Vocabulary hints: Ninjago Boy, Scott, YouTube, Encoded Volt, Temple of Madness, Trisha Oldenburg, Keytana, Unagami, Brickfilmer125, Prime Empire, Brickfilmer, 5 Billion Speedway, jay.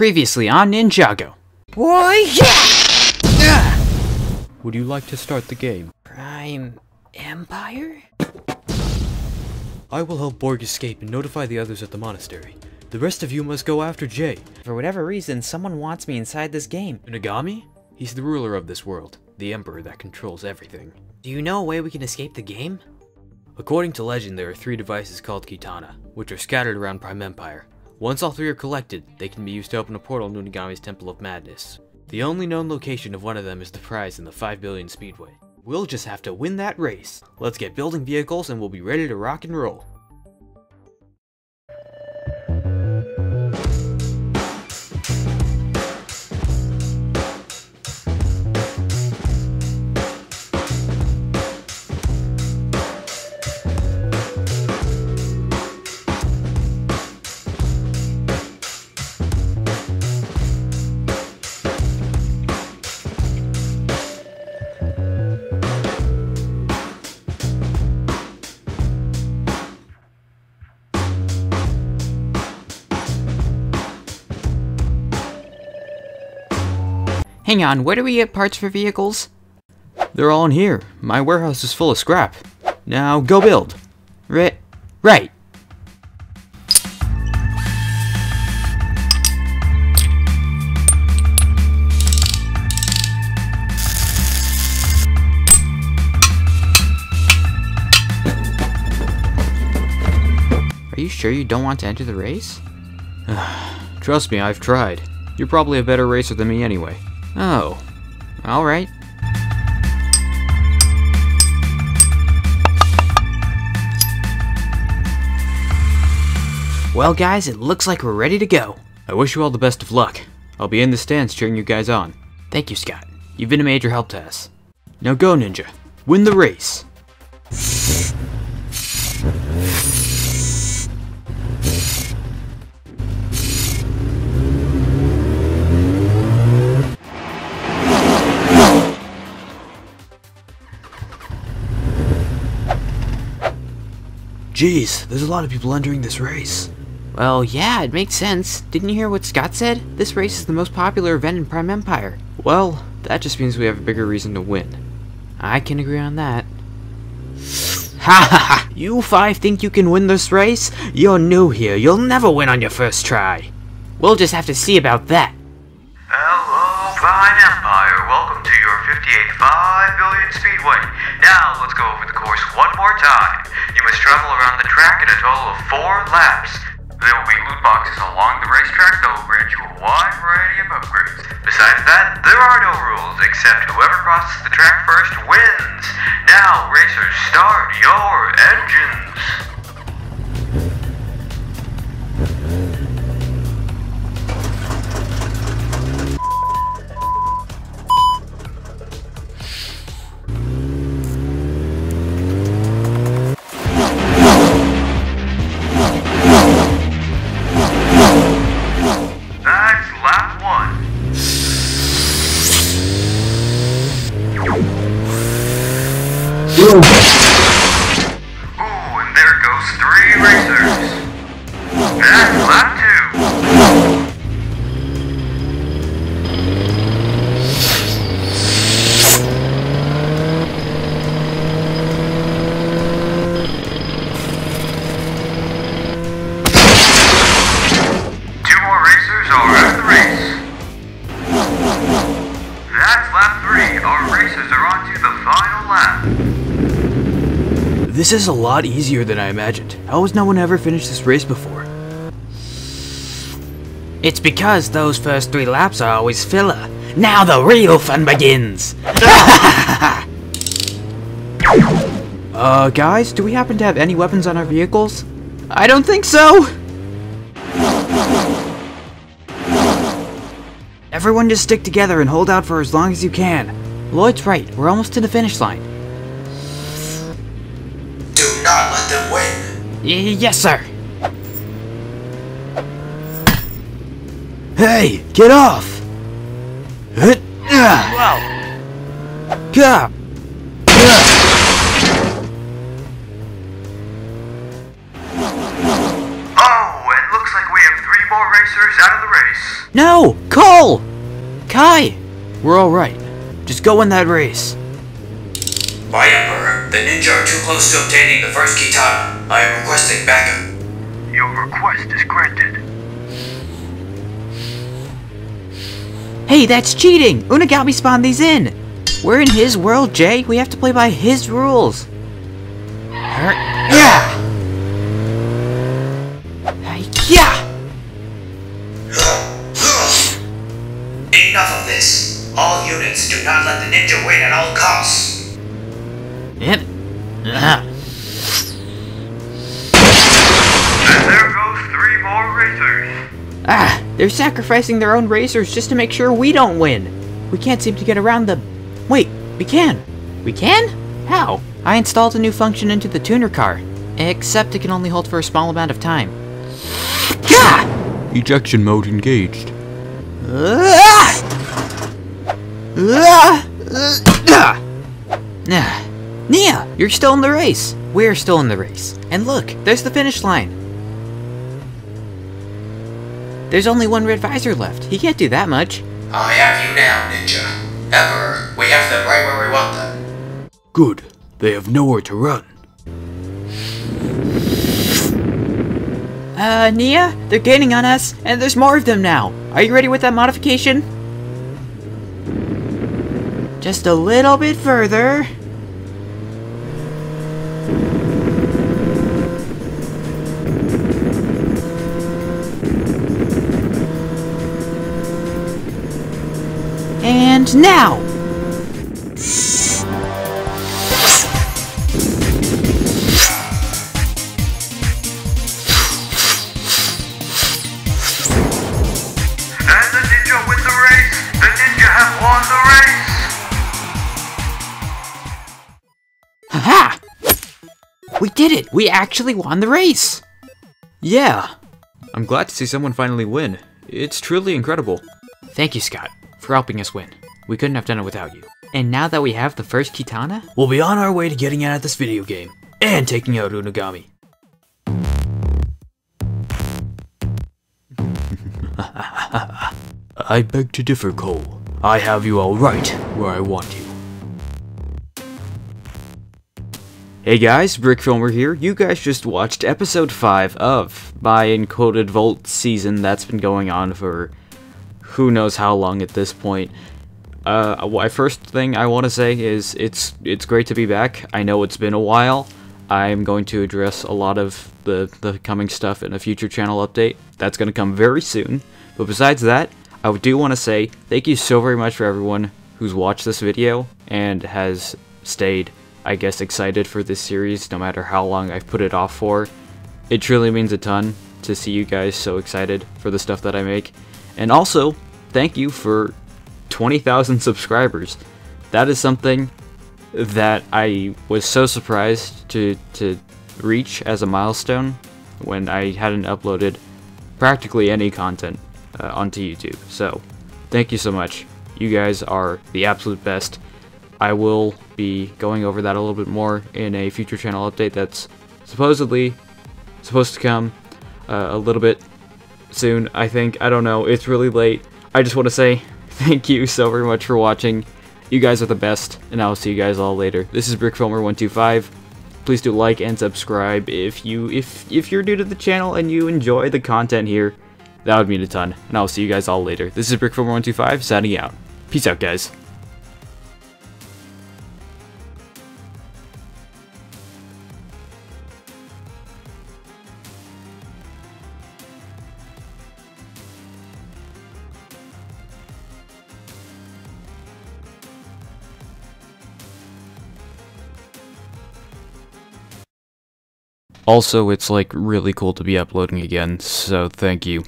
Previously on Ninjago. Boy, yeah! Would you like to start the game? Prime Empire? I will help Borg escape and notify the others at the monastery. The rest of you must go after Jay. For whatever reason, someone wants me inside this game. Unagami? He's the ruler of this world, the emperor that controls everything. Do you know a way we can escape the game? According to legend, there are 3 devices called Keytana, which are scattered around Prime Empire. Once all 3 are collected, they can be used to open a portal to Unagami's Temple of Madness. The only known location of one of them is the prize in the 5 billion speedway. We'll just have to win that race. Let's get building vehicles and we'll be ready to rock and roll. Hang on, where do we get parts for vehicles? They're all in here. My warehouse is full of scrap. Now, go build. Right. Are you sure you don't want to enter the race? Trust me, I've tried. You're probably a better racer than me anyway. Oh, all right. Well guys, it looks like we're ready to go. I wish you all the best of luck. I'll be in the stands cheering you guys on. Thank you, Scott. You've been a major help to us. Now go, Ninja. Win the race. Jeez, there's a lot of people entering this race. Well, yeah, it makes sense. Didn't you hear what Scott said? This race is the most popular event in Prime Empire. Well, that just means we have a bigger reason to win. I can agree on that. Ha ha ha! You 5 think you can win this race? You're new here. You'll never win on your first try. We'll just have to see about that. Hello, Prime Empire. Welcome to your 58th 5 billion speedway. Now, let's go over the course one more time. You must travel around the track in a total of 4 laps. There will be loot boxes along the racetrack that will grant you a wide variety of upgrades. Besides that, there are no rules, except whoever crosses the track first wins. Now, racers, start your engines. Ooh, and there goes 3 racers. That's lap 2. 2 more racers are out of the race. That's lap 3. Our racers are on to the final lap. This is a lot easier than I imagined. How has no one ever finished this race before? It's because those first 3 laps are always filler. Now the real fun begins! Guys, do we happen to have any weapons on our vehicles? I don't think so! Everyone just stick together and hold out for as long as you can. Lloyd's right, we're almost to the finish line. Not let them win. Yes, sir. Hey, get off! Wow. Gah. Oh, it looks like we have 3 more racers out of the race. No! Cole! Kai! We're alright. Just go in that race. My Emperor, the ninja are too close to obtaining the first Keytana. I am requesting backup. Your request is granted. Hey, that's cheating! Unagami spawned these in! We're in his world, Jay. We have to play by his rules. Yeah! Yeah! Enough of this. All units, do not let the ninja win at all costs. Yep. And there goes three more racers. Ah, they're sacrificing their own racers just to make sure we don't win. We can't seem to get around them. Wait, we can. We can? How? I installed a new function into the tuner car, except it can only hold for a small amount of time. Gah! Ejection mode engaged. Nia, you're still in the race. We're still in the race. And look, there's the finish line. There's only one red visor left. He can't do that much. I have you now, Ninja. Emperor, we have them right where we want them. Good. They have nowhere to run. Nia? They're gaining on us, and there's more of them now. Are you ready with that modification? Just a little bit further. And now! We did it! We actually won the race! Yeah! I'm glad to see someone finally win. It's truly incredible. Thank you, Scott, for helping us win. We couldn't have done it without you. And now that we have the first Keytana, we'll be on our way to getting out of this video game and taking out Unagami. I beg to differ, Cole. I have you all right where I want you. Hey guys, Brickfilmer here. You guys just watched episode 5 of my Encoded Volt season that's been going on for who knows how long at this point. My first thing I want to say is it's great to be back. I know it's been a while. I'm going to address a lot of the coming stuff in a future channel update. That's going to come very soon. But besides that, I do want to say thank you so very much for everyone who's watched this video and has stayed, I guess, excited for this series no matter how long I've put it off for. It truly means a ton to see you guys so excited for the stuff that I make. And also, thank you for 20,000 subscribers. That is something that I was so surprised to reach as a milestone when I hadn't uploaded practically any content onto YouTube. So, thank you so much. You guys are the absolute best. I will be going over that a little bit more in a future channel update that's supposedly supposed to come a little bit soon, I think. I don't know. It's really late. I just want to say thank you so very much for watching. You guys are the best, and I'll see you guys all later. This is Brickfilmer125. Please do like and subscribe if you're new to the channel and you enjoy the content here. That would mean a ton, and I'll see you guys all later. This is Brickfilmer125 signing out. Peace out, guys. Also, it's like really cool to be uploading again, so thank you.